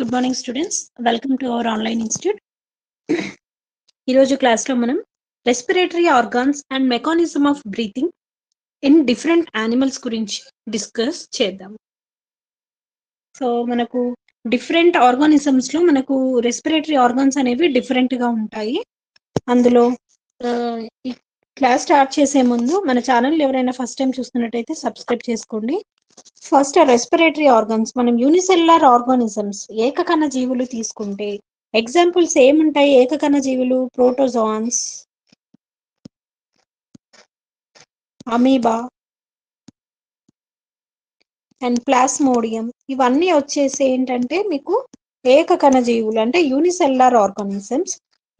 Good morning students. Welcome to our online institute. Iroju class lo manam respiratory organs and mechanism of breathing in different animals gurinchi discuss chedam. So manaku different organisms lo manaku respiratory organs anevi different ga untayi. Andulo class start chese mundu mana channel evaraina first time chustunnataithe subscribe cheskondi. First respiratory organs manam unicellular organisms ఏకకణ జీవులు తీసుకుంటే examples ఏముంటాయి ఏకకణ జీవులు protozoans amoeba and plasmodium ఇవన్నీ వచ్చేసి ఏంటంటే మీకు ఏకకణ జీవులు అంటే unicellular organisms.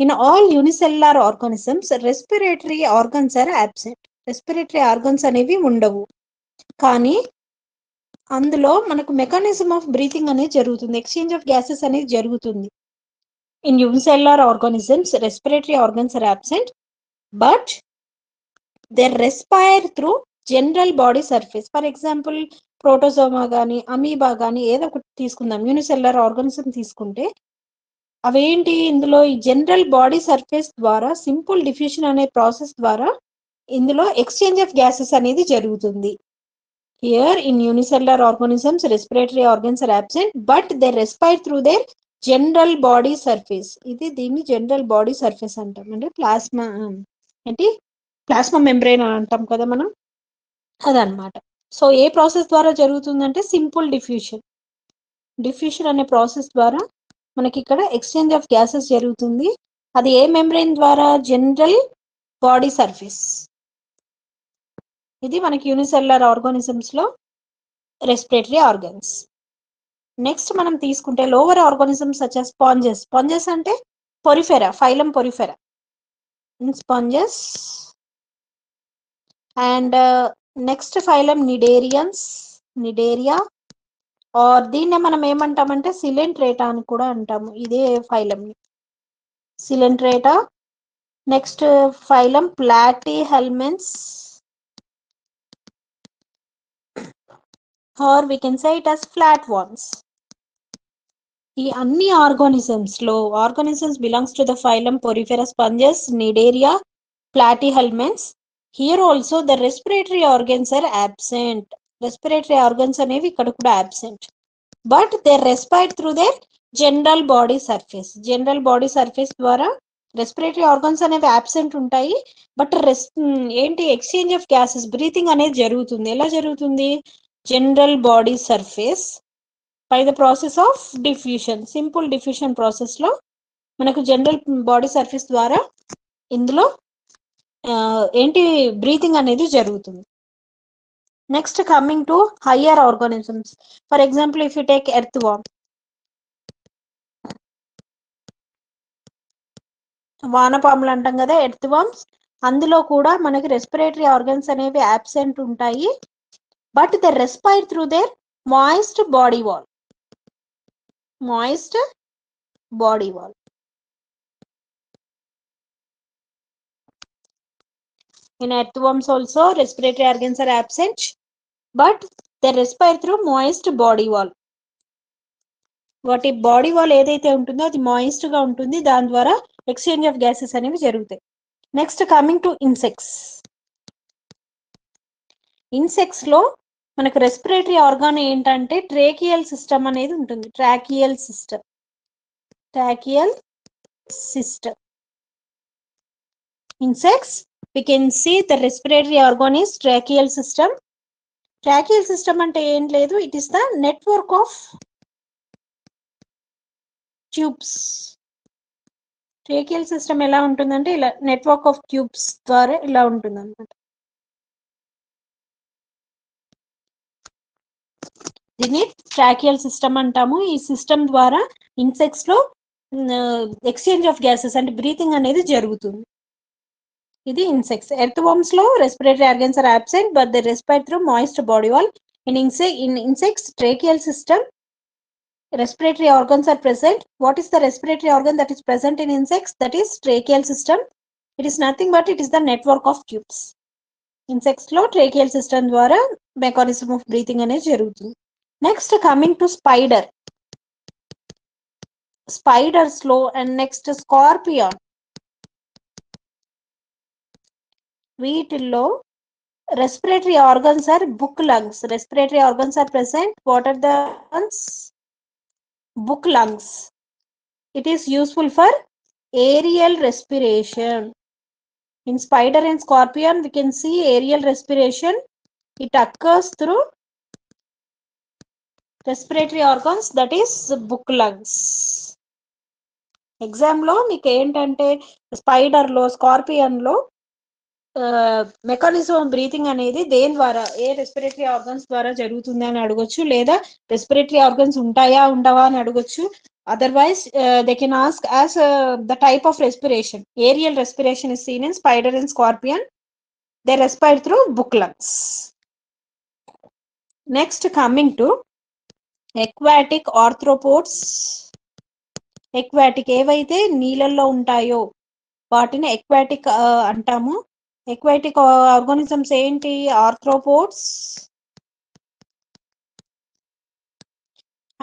In all unicellular organisms respiratory organs are absent. Respiratory organs అనేవి ఉండవు కానీ అందులో మనకు మెకానిజం ఆఫ్ బ్రీతింగ్ అనేది జరుగుతుంది ఎక్స్చేంజ్ ఆఫ్ గ్యాసెస్ అనేది జరుగుతుంది in unicellular organisms respiratory organs are absent but they respire through general body surface for example protozoa కానీ అమీబా కానీ ఏదో ఒకటి తీసుకుందాం యూనిసెల్లార్ ఆర్గానిజం తీసుకుంటే అవేంటి ఇందులో ఈ జనరల్ బాడీ సర్ఫేస్ ద్వారా సింపుల్ డిఫ్యూషన్ అనే ప్రాసెస్ ద్వారా ఇందులో ఎక్స్చేంజ్ ఆఫ్ గ్యాసెస్ అనేది జరుగుతుంది. Here in unicellular organisms respiratory organs are absent but they respire through their general body surface. ఇది దీన్ని జనరల్ బాడీ సర్ఫేస్ అంటాం అంటే ప్లాస్మా అంటే ప్లాస్మా మెంబ్రేన్ అని అంటాం కదా మనం అదనమాట. సో ఏ ప్రాసెస్ ద్వారా జరుగుతుందంటే సింపుల్ డిఫ్యూషన్ అనే ప్రాసెస్ ద్వారా మనకి ఇక్కడ ఎక్స్చేంజ్ ఆఫ్ గ్యాసెస్ జరుగుతుంది. అది ఏ మెంబ్రేన్ ద్వారా జనరల్ బాడీ సర్ఫేస్. ఇది మనకి యూనిసెల్లార్ ఆర్గానిజమ్స్ లో రెస్పిరేటరీ ఆర్గన్స్. నెక్స్ట్ మనం తీసుకుంటే lower organisms such as sponges. Sponges అంటే porifera phylum porifera sponges and next phylum cnidarians cnidaria are దీన్నే మనం ఏమంటామంటే సిలెంట్రేటా అని కూడా అంటాము. ఇదే phylum coelenterata. Next phylum platyhelminthes or we can say it as flatworms. ఈ అన్ని ఆర్గానిజమ్స్ లో organisms belongs to the phylum porifera sponges cnidaria platyhelminthes. Here also the respiratory organs are absent. Respiratory organs అనేవి ఇక్కడ కూడా absent but they respire through their general body surface. General body surface ద్వారా respiratory organs అనేవి absent ఉంటాయి but ఏంటి exchange of gases breathing అనేది జరుగుతుంది. ఎలా జరుగుతుంది general body surface by the process of diffusion. Simple diffusion process lo manaku general body surface dwara indulo enti breathing anedi jarugutundi. Next coming to higher organisms. For example if you take earthworm, వానపాములు అంటాం కదా earthworms, అందులో కూడా మనకి respiratory organs అనేవి absent ఉంటాయి but they respire through their moist body wall. Moist body wall. In earthworms also respiratory organs are absent but they respire through moist body wall. What a body wall edaithe untundo adi moist ga untundi dan dwara exchange of gases anevi jarugutayi. Next coming to insects. Insects lo మనకు respiratory organ ఏంటంటే tracheal system అనేది ఉంటుంది. Tracheal system insects we can see the respiratory organ is tracheal system. Tracheal system అంటే ఏం లేదు, it is the network of tubes. Tracheal system ఎలా ఉంటుందంటే ఇలా నెట్వర్క్ ఆఫ్ ట్యూబ్స్ ద్వారా ఇలా ఉంటుంది అనమాట. దీన్ని ట్రాకియల్ సిస్టమ్ అంటాము. ఈ సిస్టమ్ ద్వారా ఇన్సెక్ట్స్ లో ఎక్స్చేంజ్ ఆఫ్ గ్యాసెస్ అంటే బ్రీతింగ్ అనేది జరుగుతుంది. ఇది ఇన్సెక్ట్స్. ఎర్త్వర్మ్స్ లో respiratory organs are absent but they respire through moist body wall. In insects tracheal system, respiratory organs are present. What is the respiratory organ that is present in insects? That is tracheal system. It is nothing but it is the network of tubes. Insects లో tracheal system ద్వారా mechanism of breathing అనేది జరుగుతుంది. Next coming to spider. spider slow, and next scorpion. Below, respiratory organs are book lungs. Respiratory organs are present. What are the ones? Book lungs. It is useful for aerial respiration. In spider and scorpion, we can see aerial respiration. It occurs through respiratory organs, that is book lungs. Exam lo meek entante spider lo scorpion lo mechanism of breathing అనేది దేని ద్వారా, ఏ respiratory organs ద్వారా జరుగుతుంది అని అడగొచ్చు, లేదా respiratory organs ఉంటాయా ఉండవా అని అడగొచ్చు. Otherwise they can ask as the type of respiration. Aerial respiration is seen in spider and scorpion. They respire through book lungs. Next coming to aquatic arthropods. Aquatic ఏవైతే నీళ్ళల్లో ఉంటాయో వాటిని ఎక్వాటిక్ అంటాము. Aquatic organisms ఏంటి? Arthropods.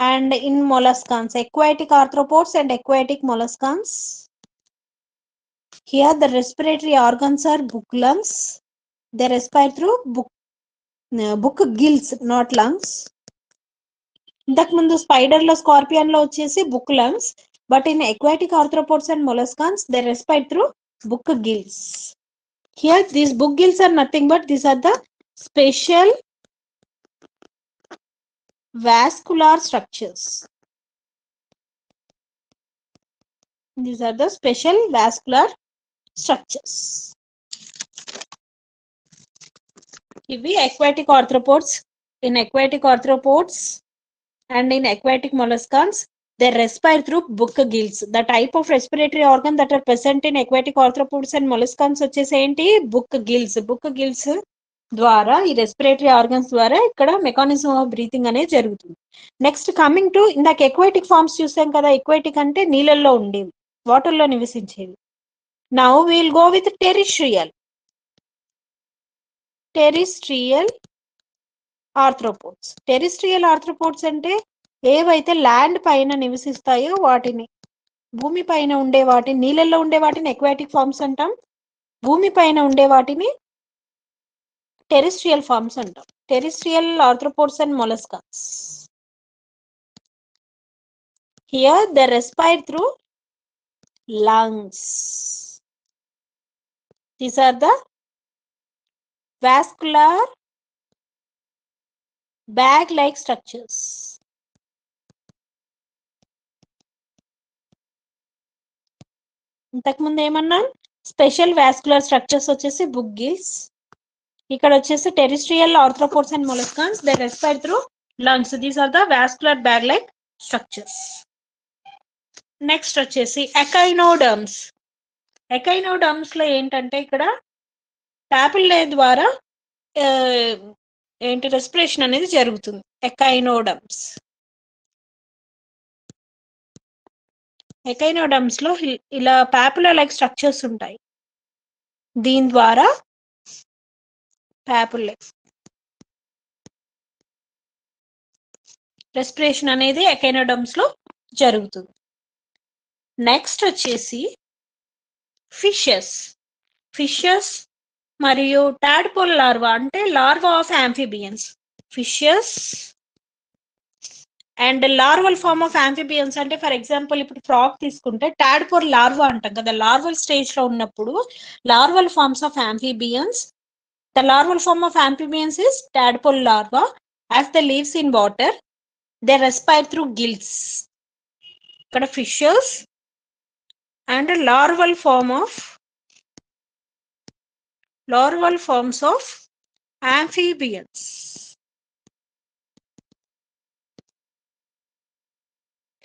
And in molluscans, aquatic arthropods and aquatic molluscans. Here the respiratory organs are book lungs. They respire through book gills, not lungs. ఇంతకు ముందు spider లో scorpion లో వచ్చేసి book lungs, but in aquatic arthropods and molluscans they respire through book gills. Here these book gills are nothing but these are the special vascular structures. These are the special vascular structures. Ivi aquatic arthropods. In aquatic arthropods and in aquatic molluscans, they respire through book gills. The type of respiratory organ that are present in aquatic arthropods and molluscans వచ్చేసి ఏంటి? Book gills. Book gills ద్వారా, ఈ respiratory organs ద్వారా ఇక్కడ mechanism of breathing అనేది జరుగుతుంది. Next coming to, ఇందాక aquatic forms చూసాం కదా, ఎక్వాటిక్ అంటే నీళ్ళల్లో ఉండేవి, వాటర్లో నివసించేవి. Now we'll go with terrestrial. Terrestrial arthropods. Terrestrial arthropods అంటే ఏవైతే ల్యాండ్ పైన నివసిస్తాయో వాటిని, భూమి పైన ఉండే వాటిని. నీళ్ళల్లో ఉండే వాటిని ఎక్వాటిక్ ఫార్మ్స్ అంటాం, భూమి పైన ఉండే వాటిని టెరిస్ట్రియల్ ఫార్మ్స్ అంటాం. Terrestrial arthropods and molluscans. Here they respire through lungs. These are the vascular bag like structures. ఇంతకుముందు ఏమన్నా స్పెషల్ వాస్కులర్ స్ట్రక్చర్స్ వచ్చేసి బుక్ గిల్స్, ఇక్కడ వచ్చేసి terrestrial arthropods and molluscans, they respire through lungs. These are the vascular bag like structures. Next వచ్చేసి echinoderms. ఎకైనోడర్మ్స్ లో ఏంటంటే ఇక్కడ టాపిల్లే ద్వారా ఏంటి రెస్పిరేషన్ అనేది జరుగుతుంది. ఎకైనోడర్మ్స్. ఎకైనోడర్మ్స్ లో ఇలా పాపులా లైక్ స్ట్రక్చర్స్ ఉంటాయి, దీని ద్వారా పాపులే రెస్పిరేషన్ అనేది ఎకైనోడర్మ్స్ లో జరుగుతుంది. నెక్స్ట్ వచ్చేసి ఫిషెస్. ఫిషెస్ మరియు టాడ్పోల్ లార్వా, అంటే larva of amphibians. Fishes and larval form of amphibians అంటే, ఫర్ ఎగ్జాంపుల్ ఇప్పుడు ఫ్రాగ్ తీసుకుంటే టాడ్పోల్ లార్వా అంటాం కదా, లార్వల్ స్టేజ్ లో ఉన్నప్పుడు larval forms of amphibians. The larval form of amphibians is tadpole larva. As the lives in water, they respire through gills. ఇక్కడ fishes and larval forms of amphibians.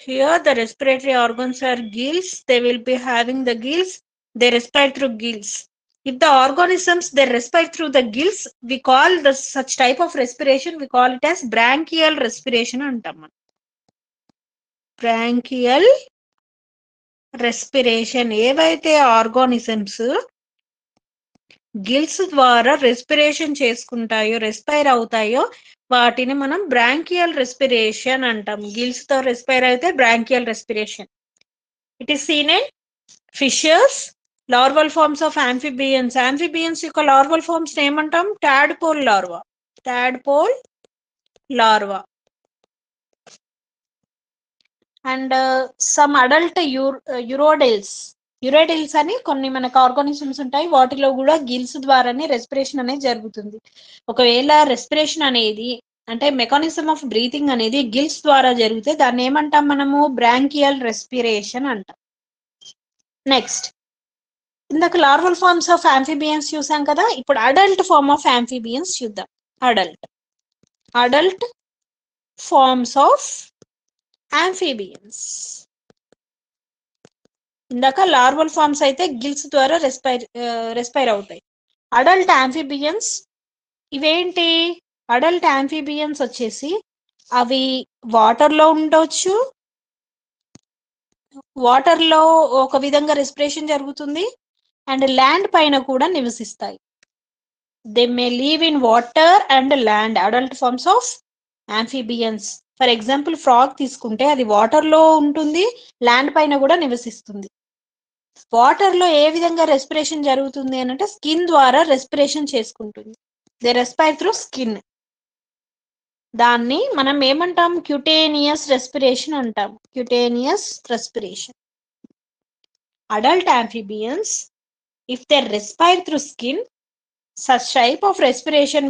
Here the respiratory organs are gills. They will be having the gills. They respire through gills. If the organisms they respire through the gills, we call the such type of respiration, we call it as branchial respiration antam. Branchial respiration. Evaithe organisms gills ద్వారా respiration చేసుకుంటాయో, respire అవుతాయో వాటిని మనం branchial respiration అంటాం. Gills తో respire అయితే branchial respiration, It is seen in fishes, larval forms of amphibians. Amphibians యొక్క larval forms ఏమంటాం? Tadpole larva. Tadpole larva. And some adult urodils. Urodeles అని కొన్ని మనకు ఆర్గానిజమ్స్ ఉంటాయి, వాటిలో కూడా గిల్స్ ద్వారానే రెస్పిరేషన్ అనేది జరుగుతుంది. ఒకవేళ రెస్పిరేషన్ అనేది అంటే మెకానిజం ఆఫ్ బ్రీతింగ్ అనేది గిల్స్ ద్వారా జరిగితే దాన్ని ఏమంటాం మనము? బ్రాంకియల్ రెస్పిరేషన్ అంటాం. నెక్స్ట్, ఇందాక లార్వల్ ఫార్మ్స్ ఆఫ్ ఆంఫిబియన్స్ చూసాం కదా, ఇప్పుడు అడల్ట్ ఫార్మ్ ఆఫ్ ఆంఫిబియన్స్ చూద్దాం. Adult forms of amphibians. ఇందాక లార్వల్ ఫార్మ్స్ అయితే గిల్స్ ద్వారా రెస్పైర్ అవుతాయి. అడల్ట్ ఆంఫిబియన్స్ ఇవేంటి? అడల్ట్ ఆంఫిబియన్స్ వచ్చేసి అవి వాటర్లో ఉండొచ్చు, వాటర్లో ఒక విధంగా రెస్పిరేషన్ జరుగుతుంది, అండ్ ల్యాండ్ పైన కూడా నివసిస్తాయి. They may live in water and land. Adult forms of amphibians. For example frog తీసుకుంటే అది వాటర్లో ఉంటుంది, ల్యాండ్ పైన కూడా నివసిస్తుంది. వాటర్లో ఏ విధంగా రెస్పిరేషన్ జరుగుతుంది అని అంటే స్కిన్ ద్వారా రెస్పిరేషన్ చేసుకుంటుంది. They respire through skin. దాన్ని మనం ఏమంటాం? క్యూటేనియస్ రెస్పిరేషన్ అంటాం. Cutaneous respiration. Adult amphibians if they respire through skin, such type of respiration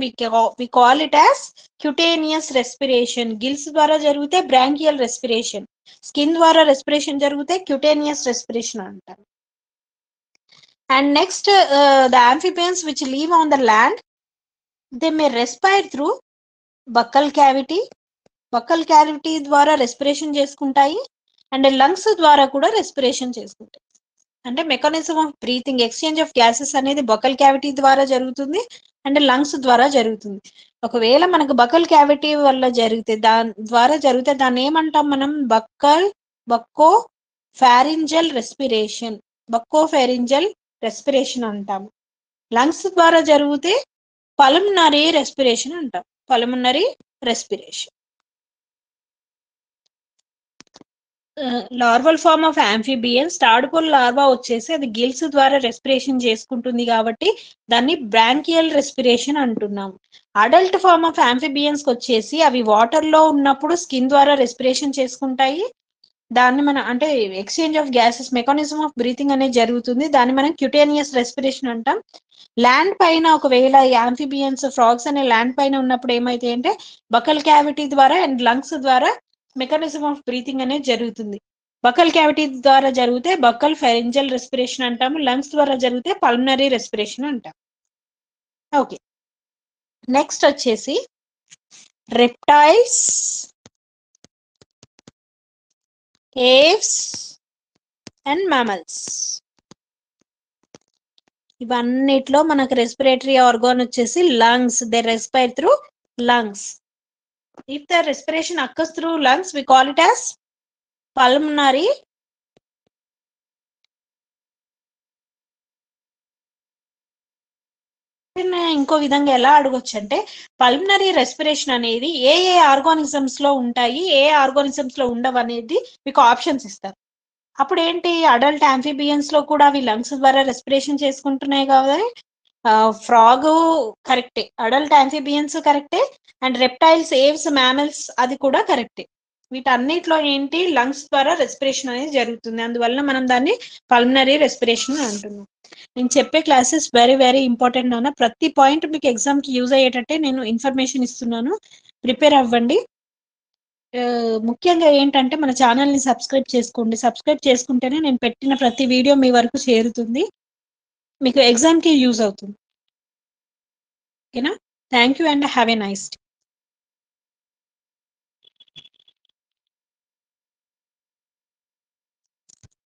we call it as cutaneous respiration. Gills ద్వారా జరిగితే branchial respiration, skin ద్వారా respiration జరిగితే cutaneous respiration అంటారు. And next, the amphibians which live on the land, they may respire through buccal cavity. Buccal cavity ద్వారా respiration చేసుకుంటాయి, and lungs ద్వారా కూడా respiration చేసుకుంటాయి. అంటే mechanism of breathing, exchange of gases అనేది బకల్ క్యావిటీ ద్వారా జరుగుతుంది అండ్ లంగ్స్ ద్వారా జరుగుతుంది. ఒకవేళ మనకు బకల్ క్యావిటీ వల్ల జరిగితే దాన్ని ఏమంటాం మనం? బక్కో ఫెరింజల్ రెస్పిరేషన్ అంటాము. లంగ్స్ ద్వారా జరిగితే పల్మనరీ రెస్పిరేషన్ అంటాం. Pulmonary respiration. Larval form of amphibians, tadpole larva వచ్చేసి అది గిల్స్ ద్వారా రెస్పిరేషన్ చేసుకుంటుంది కాబట్టి దాన్ని బ్రాంకియల్ రెస్పిరేషన్ అంటున్నాము. అడల్ట్ ఫార్మ్ ఆఫ్ ఆంఫిబియన్స్కి వచ్చేసి అవి వాటర్లో ఉన్నప్పుడు స్కిన్ ద్వారా రెస్పిరేషన్ చేసుకుంటాయి. దాన్ని మనం అంటే exchange of gases, mechanism of breathing అనేది జరుగుతుంది. దాన్ని మనం క్యూటేనియస్ రెస్పిరేషన్ అంటాం. ల్యాండ్ పైన ఒకవేళ ఆంఫిబియన్స్, ఫ్రాగ్స్ అనే ల్యాండ్ పైన ఉన్నప్పుడు ఏమైతే అంటే బకల్ క్యావిటీ ద్వారా అండ్ లంగ్స్ ద్వారా మెకానిజం ఆఫ్ బ్రీతింగ్ అనేది జరుగుతుంది. బకల్ క్యావిటీ ద్వారా జరిగితే బకల్ ఫెరింజల్ రెస్పిరేషన్ అంటాము. లంగ్స్ ద్వారా జరిగితే పల్మనరీ రెస్పిరేషన్ అంటాం. ఓకే, నెక్స్ట్ వచ్చేసి రెప్టైల్స్, ఏవ్స్ అండ్ మ్యామల్స్. ఇవన్నిట్లో మనకు రెస్పిరేటరీ ఆర్గాన్ వచ్చేసి lungs. They respire through lungs. If the respiration occurs through lungs, we call it as pulmonary ఇంకో విధంగా ఎలా అడగొచ్చు అంటే పల్మనరీ రెస్పిరేషన్ అనేది ఏ ఏ ఆర్గానిజమ్స్ లో ఉంటాయి, ఏ ఆర్గానిజమ్స్ లో ఉండవు అనేది మీకు ఆప్షన్స్ ఇస్తారు. అప్పుడు ఏంటి? అడల్ట్ ఆంఫిబియన్స్ లో కూడా అవి లంగ్స్ ద్వారా రెస్పిరేషన్ చేసుకుంటున్నాయి కాబట్టి ఫ్రాగ్ కరెక్టే, అడల్ట్ ఆంఫిబియన్స్ కరెక్టే, అండ్ రెప్టైల్స్, ఏవ్స్, మ్యామల్స్ అది కూడా కరెక్టే. వీటన్నిటిలో ఏంటి? లంగ్స్ ద్వారా రెస్పిరేషన్ అనేది జరుగుతుంది. అందువల్ల మనం దాన్ని పల్మనరీ రెస్పిరేషన్ అంటున్నాం. నేను చెప్పే క్లాసెస్ వెరీ వెరీ ఇంపార్టెంట్ అన్న ప్రతి పాయింట్ మీకు ఎగ్జామ్కి యూజ్ అయ్యేటట్టే నేను ఇన్ఫర్మేషన్ ఇస్తున్నాను. ప్రిపేర్ అవ్వండి. ముఖ్యంగా ఏంటంటే మన ఛానల్ని సబ్స్క్రైబ్ చేసుకోండి. సబ్స్క్రైబ్ చేసుకుంటేనే నేను పెట్టిన ప్రతి వీడియో మీ వరకు చేరుతుంది, మీకు ఎగ్జామ్కి యూజ్ అవుతుంది. ఓకేనా? Thank you and have a nice day.